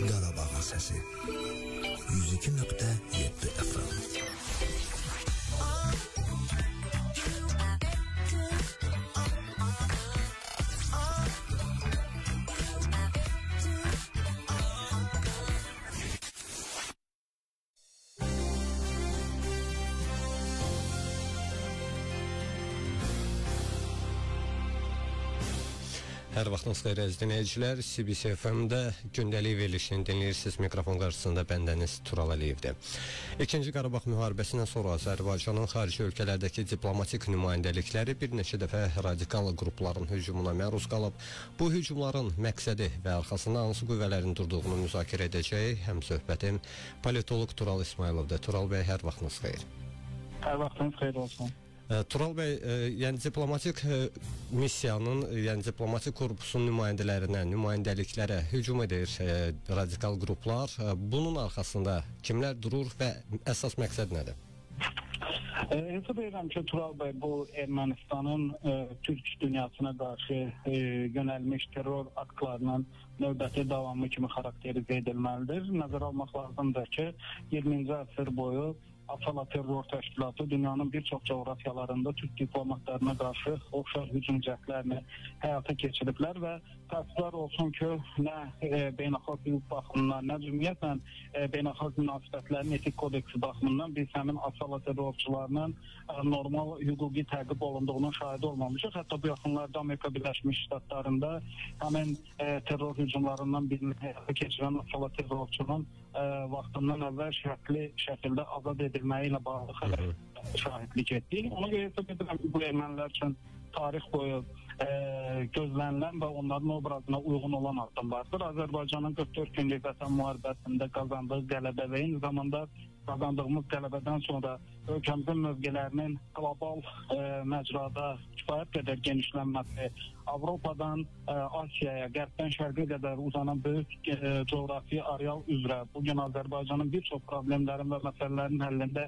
Qarabağın səsi 102.7 FM. Hər vaxtınız xeyir əziz dinləyicilər, CBC FM-də gündəlik verilişini dinləyirsiniz. Mikrofon qarşısında bəndəniz Tural Aliyevdir. İkinci Qarabağ müharibəsindən sonra Azərbaycanın xarici ölkələrdəki diplomatik nümayəndəlikləri bir neçə dəfə radikal qrupların hücumuna məruz qalıb. Bu hücumların məqsədi və arxasında hansı qüvvələrin durduğunu müzakirə edəcək həmsöhbətim politoloq Tural İsmaylovdur. Tural bəy, hər vaxtınız xeyir. Hər vaxtınız xeyir olsun. Tural bəy, yəni diplomatik missiyanın, yəni diplomatik korpusun nümayəndələrinə, nümayəndəliklərə hücum edir radikal qruplar. Bunun arkasında kimlər durur və əsas məqsəd nədir? Hesab edirəm ki, Tural bəy, bu Ermənistanın Türk dünyasına qarşı yönəlmiş terror aktlarının növbəti davamı kimi xarakterizə edilməlidir. Nəzərə almaq lazımdır ki, 20-ci əsr boyu Asala terror təşkilatı dünyanın bir çox coğrafiyalarında Türk diplomatlarına qarşı oxşar hücum cəhdlərini həyata keçiriblər və təəssüflər olsun ki, nə beynəlxalq hüquq baxımından, nə cümliyyətlə beynəlxalq münasibətlərin etik kodeksi baxımından biz həmin Asala terrorçularının normal hüquqi təqib olunduğunun şahidi olmamışıq. Hətta bu yaxınlarda Amerika Birləşmiş Ştatlarında həmin terror hücumlarından birini həyata keçirən Asala terrorçunun vaxtından əvvəl şəkildə azad edilməyi ilə bağlı şahidlik etdik. Ona görə hesab edirəm ki, bu ermənilər üçün tarix boyu gözlənilən və onların obrazına uyğun olan addımlardır. Azərbaycanın 44 günlük vətən müharibəsində qazandığı qələbə və eyni zamanda qazandığımız qələbədən sonra ölkəmizin mövqelərinin qlobal məcrada kifayət qədər genişlənməsi, Avropadan Asiyaya, qərbdən şərqə qədər uzanan böyük coğrafi areal üzrə bugün Azərbaycanın bir çox problemlərin və məsələlərin həllində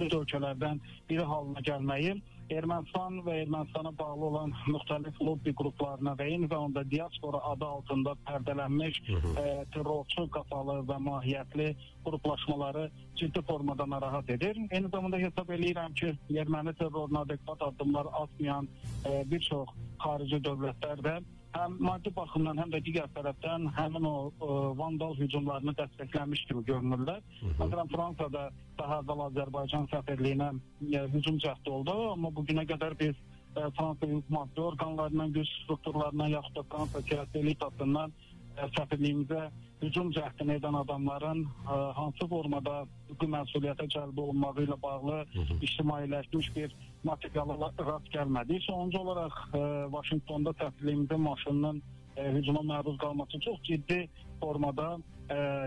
bütün ölkələrdən biri halına gəlməyi Ermənistan və Ermənistana bağlı olan müxtəlif lobbi qruplarına və eyni zamanda diaspora adı altında pərdələnmiş terrorçu qapalı və mahiyyətli qruplaşmaları ciddi formada narahat edir. Eyni zamanda hesab edirəm ki, erməni terroruna adekvat addımlar atmayan bir çox xarici dövlətlər də həm maddi baxımdan, həm də digər tərəfdən həmin o vandal hücumlarını dəstəklənmiş kimi görünürlər. Məsələn, Fransada daha əvvəl Azərbaycan səfirliyinə hücum cəhdi oldu, amma bugünə qədər biz Fransa hüquq maddi orqanlarından, güc strukturlarından, yaxud da Fransa siyasi elit adından səfirliyimizə hücum cəhdini edən adamların hansı formada məsuliyyətə cəlb olunmağı ilə bağlı ictimailəşmiş bir materiala rast gəlmədi. Sonuncu olaraq Vaşinqtonda təfirliyimizin maşınının hücuma məruz qalması çox ciddi formada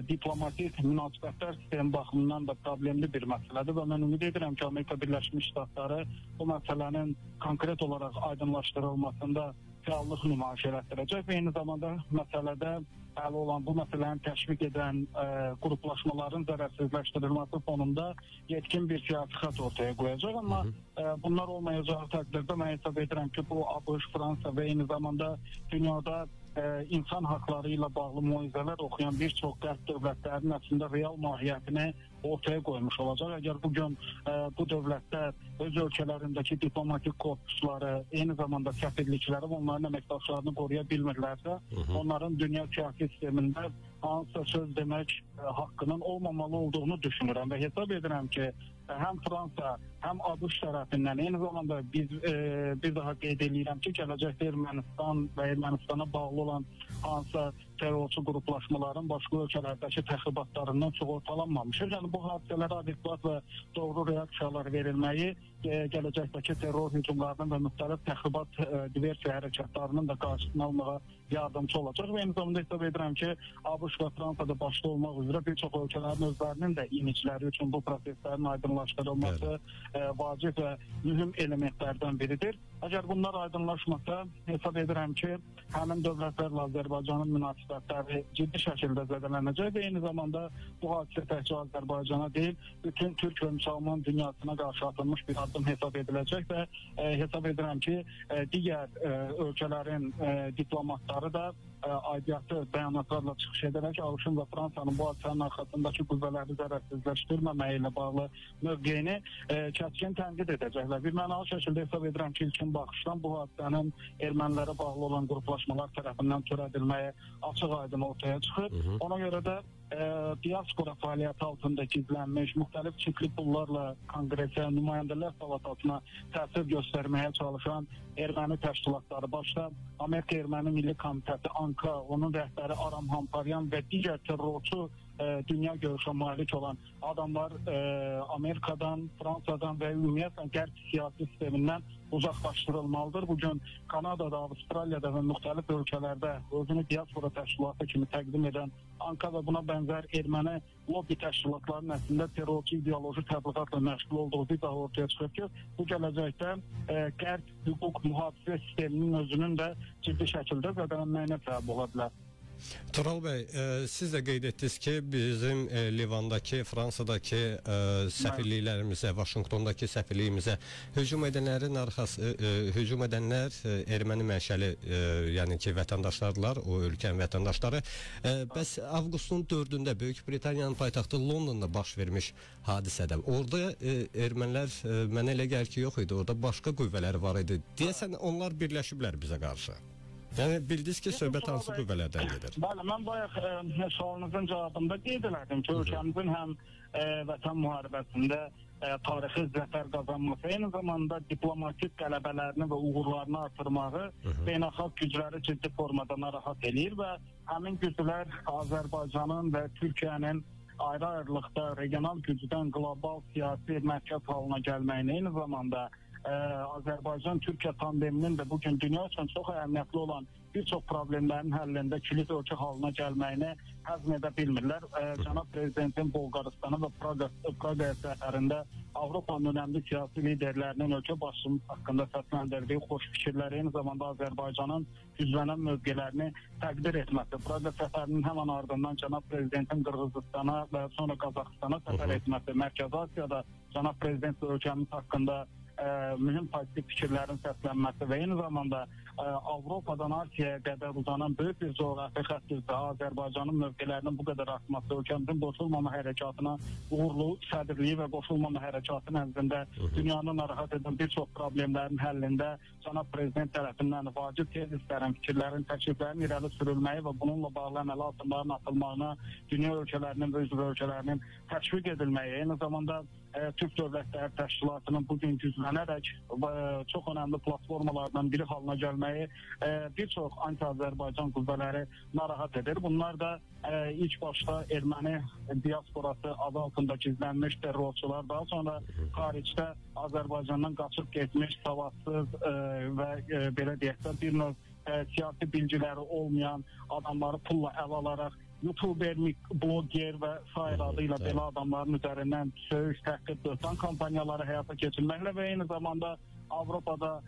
diplomatik münasibətlər sistemi baxımından da problemli bir məsələdir və mən ümid edirəm ki, Amerika Birləşmiş Ştatları bu məsələnin konkret olaraq aydınlaşdırılmasında fəallıq nümayiş elətdirəcək və eyni zamanda məsələdə həll olan bu məsələni təşviq edən qruplaşmaların zərərsizləşdirilməsi fonunda yetkin bir siyasi xətt ortaya qoyacaq. Amma bunlar olmayacağı təqdirdə mən hesab edirəm ki, bu ABŞ, Fransa və eyni zamanda dünyada insan haqları ilə bağlı mühazirələr oxuyan bir çox qərb dövlətlərinin əslində real mahiyyətini ortaya qoymuş olacaq. Əgər bugün bu dövlətlər öz ölkələrindəki diplomatik korpusları, eyni zamanda səfirlikləri və onların əməkdaşlarını qoruya bilmirlərsə, onların dünya siyasi sistemində hansısa söz demək haqqının olmamalı olduğunu düşünürəm və hesab edirəm ki, həm Fransa, həm ABŞ tərəfindən eyni zamanda biz daha qeyd edirəm ki, gələcəkdə Ermənistan və Ermənistana bağlı olan hansısa terrorçu qruplaşmaların başqa ölkələrdəki təxribatlarından sığortalanmamışdır. Yəni, bu hadisələrə adekvat və doğru reaksiyalar verilməyi gələcəkdəki terror hücumlarının və müxtəlif təxribat diversiya hərəkətlərinin də qarşısını almağa yardımcı olacaq və eyni zamanda hesab edirəm ki, ABŞ və Fransada başda olmaq üzrə bir çox ölkələrin özlərinin də imicləri üçün bu proseslərin aydınlaşdırılması vacib və mühüm elementlərdən biridir. Əgər bunlar aydınlaşmasa, hesab edirəm ki, həmin dövlətlərlə Azərbaycanın münasibətləri ciddi şəkildə zədələnəcək və eyni zamanda bu hadisə təkcə Azərbaycana deyil, bütün Türk və müsəlman dünyasına qarşı atılmış bir addım hesab ediləcək və hesab edirəm ki, digər ölkələrin diplomatları da aidiyyatı bəyanatlarla çıxış edərək ABŞ-ın və Fransanın bu hadisənin arxasındakı qüvvələri zərərsizləşdirməməyi ilə bağlı mövqeyini kəskin tənqid edəcəklər. Bir mənalı şəkildə hesab edirəm ki, ilkin baxışdan bu hadisənin ermənilərə bağlı olan qruplaşmalar tərəfindən törədilməyi açıq-aydın ortaya çıxır. Ona görə də diaspora fəaliyyəti altında gizlənmiş, müxtəlif çipli pullarla Kongresə, nümayəndələr palatasına təsir göstərməyə çalışan erməni təşkilatları başda Amerika Ermeni Milli Komitesi ANKA, onun rəhbəri Aram Hamparyan və digər terrorçu dünya görüşə malik olan adamlar Amerikadan, Fransadan və ümumiyyətlə qərb siyasi sistemindən uzaqlaşdırılmalıdır. Bugün Kanadada, Avstraliyada və müxtəlif ölkələrdə özünü diaspora təşkilatı kimi təqdim edən ANKA və buna bənzər erməni lobby təşkilatlarının əslində terrorçu ideoloji təbliğatla məşğul olduğu izah ortaya çıxır ki, bu gələcəkdə qərb hüquq mühafizə sisteminin özünün də ciddi şəkildə zədələnməyinə səbəb ola bilər. Tural Bey, siz de qeyd etdiniz ki, bizim Livandakı, Fransadakı səfirliklərimizə, Vaşinqtondakı səfirliyimizə hücum edənlər erməni mənşəli, yəni ki, vətəndaşlardılar, o ölkənin vətəndaşları. Bəs avqustun 4-də Böyük Britaniyanın paytaxtı Londonda baş vermiş hadisədə, orada ermənilər, mənə elə gəlir ki, yox idi, orada başqa qüvvələr var idi. Deyəsən, onlar birləşiblər bizə qarşı. Yəni, bildiniz ki, söhbət hansı qüvvələrdən gedir? Bəli, mən bayaq sualınızın cavabında qeyd elədim ki, ölkəmizin həm vətən müharibəsində tarixi zəfər qazanması, eyni zamanda diplomatik qələbələrini və uğurlarını artırmağı beynəlxalq gücləri ciddi formada narahat eləyir və həmin güclər Azərbaycanın və Türkiyənin ayrı-ayrılıqda regional gücdən qlobal siyasi mərkəz halına gəlməyini, eyni zamanda Azərbaycan-Türkiyə tandeminin və bugün dünya üçün çox əhəmiyyətli olan bir çox problemlərin həllində kilit ölkə halına gəlməyini həzm edə bilmirlər. Cənab Prezidentin Bolqarıstanı və Praqaya səfərində Avropanın önəmli siyasi liderlərinin ölkə başçımız haqqında səsləndirdiyi xoş fikirləri, eyni zamanda Azərbaycanın güclənən mövqelərini təqdir etməsi, Praqaya səfərinin həmin ardından Cənab Prezidentin Qırğızıstana və sonra Qazaxıstana səfər etməsi, Mərkəzi Asiyada Cənab Prezident ölkəmiz haqqında mühüm pozitiv fikirlərin səslənməsi və eyni zamanda Avropadan Asiyaya qədər uzanan böyük bir coğrafi xətdə Azərbaycanın mövqelərinin bu qədər artması, ölkəmizin qoşulmama hərəkatına uğurlu sədirliyi və qoşulmama hərəkatının əvəzində dünyanı narahat edən bir çox problemlərin həllində Cənab Prezident tərəfindən vacib tezislərin, fikirlərin, təkliflərin irəli sürülməyi və bununla bağlı əməli addımların atılmağına dünya ölkələrinin və üzv ölkələrinin təşviq edilməyi, eyni zamanda Türk Dövlətlər Təşkilatının bugün güclənərək çox önəmli platformalardan biri halına gəlməyi bir çox anti-Azərbaycan qüvvələri narahat edir. Bunlar da ilk başda erməni diasporası adı altında gizlənmiş terrorçular, daha sonra xaricdə Azərbaycandan qaçıb getmiş savadsız və belə deyək də bir növ siyasi bilgiləri olmayan adamları pulla əl alaraq YouTuber, blogger və sair adıyla belə adamların üzərindən söhüş, təhqib, döhtan kampaniyaları həyata keçirməklə və eyni zamanda Avropada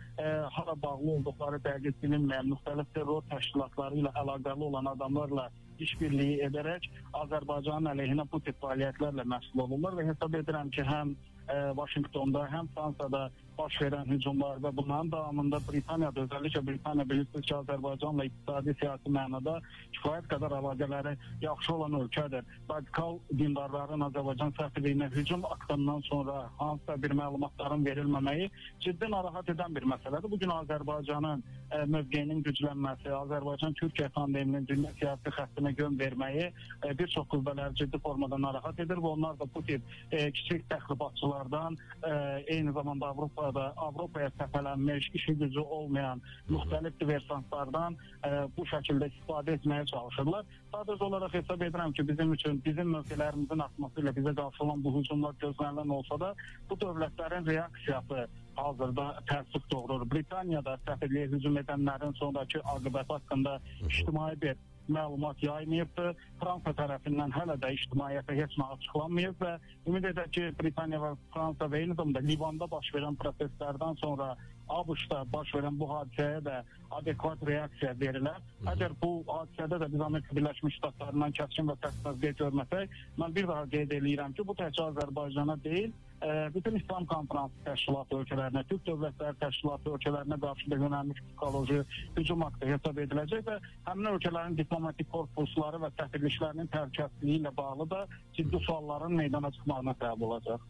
hara bağlı olduqları dəqiq bilinməyən müxtəlif terror təşkilatları ilə əlaqəli olan adamlarla işbirliyi edərək Azərbaycanın əleyhinə bu tip fəaliyyətlərlə məsul olurlar və hesab edirəm ki, həm Vaşinqtonda, həm Fransada baş verən hücumlar və bunların davamında Britaniyada, özellikle Britaniya bilirsiniz ki, Azərbaycanla iqtisadi siyasi mənada kifayət qədər əlaqələri yaxşı olan ölkədir. Radikal dindarların Azərbaycan səfirliyinə hücum aktından sonra hansısa bir məlumatların verilməməyi ciddi narahat edən bir məsələdir. Bugün Azərbaycanın mövqeyinin güclənməsi, Azərbaycan-Türkiyə tandeminin dünya siyasi xəttinə göm verməyi bir çox qüvvələri ciddi formada narahat edir və onlar da bu tip kiçik təxribatçılardan, eyni zamanda Avropaya səfələnmiş, işi gücü olmayan müxtəlif diversantlardan bu şəkildə istifadə etməyə çalışırlar. Sadəcə olaraq hesab edirəm ki, bizim üçün, bizim mövqələrimizin artması ilə bizə qarşı olan bu hücumlar gözlənilən olsa da, bu dövlətlərin reaksiyası hazırda təəssüf doğurur. Britaniyada səfirliyə hücum edənlərin sonraki aqibəti haqqında ictimai bir məlumat yaymayıbdır. Fransa tərəfindən hələ də ictimaiyyətə heç nə açıqlanmayıb və ümid edək ki, Britaniya və Fransa və eyni zamanda Livanda baş verən proseslərdən sonra ABŞ-da baş verən bu hadisəyə də adekvat reaksiya verilər. Əgər bu hadisədə də biz Amerika Birləşmiş Ştatlarından kəskin və təsdiq görməsək, mən bir daha qeyd edirəm ki, bu təkcə Azərbaycana deyil, Bütün İslam Konfransı Təşkilatı ölkələrinə, Türk Dövlətlər Təşkilatı ölkələrinə qarşı da yönəlmiş psixoloji hücum haqqı hesab ediləcək və həmin ölkələrin diplomatik korpusları və səfirliklərinin təhlükəsizliyi ilə bağlı da ciddi sualların meydana çıxmasına səbəb olacaq.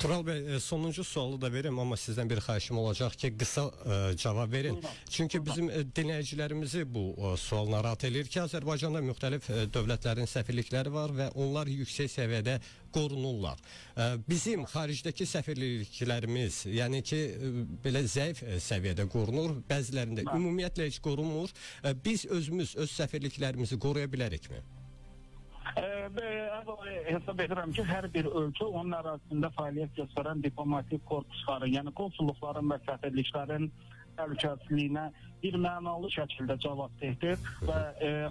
Tural Bey, sonuncu sualı da verim, ama sizden bir xahişim olacaq ki qısa cavab verin. Çünki bizim dinləyicilərimizi bu sual narahat edir ki, Azərbaycanda müxtəlif dövlətlərin səfirlikləri var və onlar yüksək səviyyədə qorunurlar. Bizim xaricdəki səfirliklərimiz, yəni ki, belə zəif səviyyədə qorunur, bəzilərində ümumiyyətlə heç qorunmur. Biz özümüz öz səfirliklərimizi qoruya bilərikmi? Hesab edirəm ki, hər bir ölkə onun ərazisində fəaliyyət göstərən diplomatik korpusların, yəni konsulluqların və səfirliklərin təhlükəsizliyinə bir mənalı şəkildə cavabdehdir və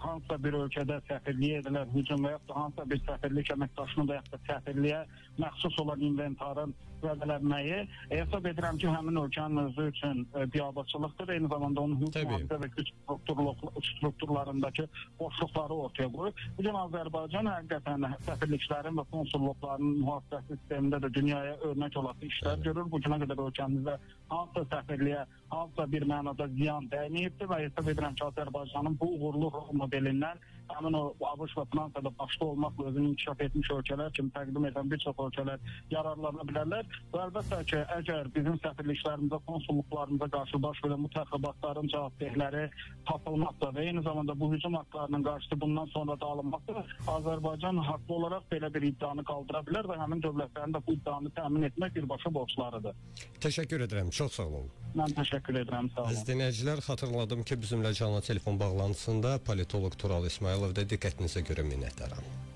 hansısa bir ölkədə səfirliyə edilən hücum və yaxud da hansısa bir səfirlik əməkdaşının və yaxud da səfirliyə məxsus olan inventarın vədələnməyi hesab edirəm ki, həmin ölkənin özü üçün biabırçılıqdır, eyni zamanda onun hüquq mühafizə və güc strukturlarındakı boşluqları ortaya qoyur. Bugün Azərbaycan həqiqətən səfirliklərin və konsulluqların mühafizəsi sistemində də dünyaya örnək olası işlər görür. Bugünə qədər ölkəmizdə hansısa səfirliyə, hansısa bir mənada ziyan dəyinibdir və hesab edirəm ki, Azərbaycanın bu uğurlu modelindən həmin o ABŞ və Fransada başda olmaqla özünü inkişaf etmiş ölkələr kimi təqdim edən bir çox ölkələr yararlana bilərlər. Və əlbəttə ki, əgər bizim səfirliklərimizə, konsulluqlarımıza qarşı baş verən bu təxribatların cavabdehləri tapılmaqda və eyni zamanda bu hücum haqqlarının qarşısı bundan sonra da alınmaqda, Azərbaycan haqlı olaraq belə bir iddianı qaldıra bilər və həmin dövlətlərin də bu iddianı təmin etmək birbaşa borclarıdır. Təşəkkür edirəm, çox sağ olun. Mən təşəkkür edirəm, sağ olun. Dinləyicilər, xatırladım ki, bizimlə canlı telefon bağlantısında politolog Tural İsmaylov da diqqətinizə görə minnətdaram.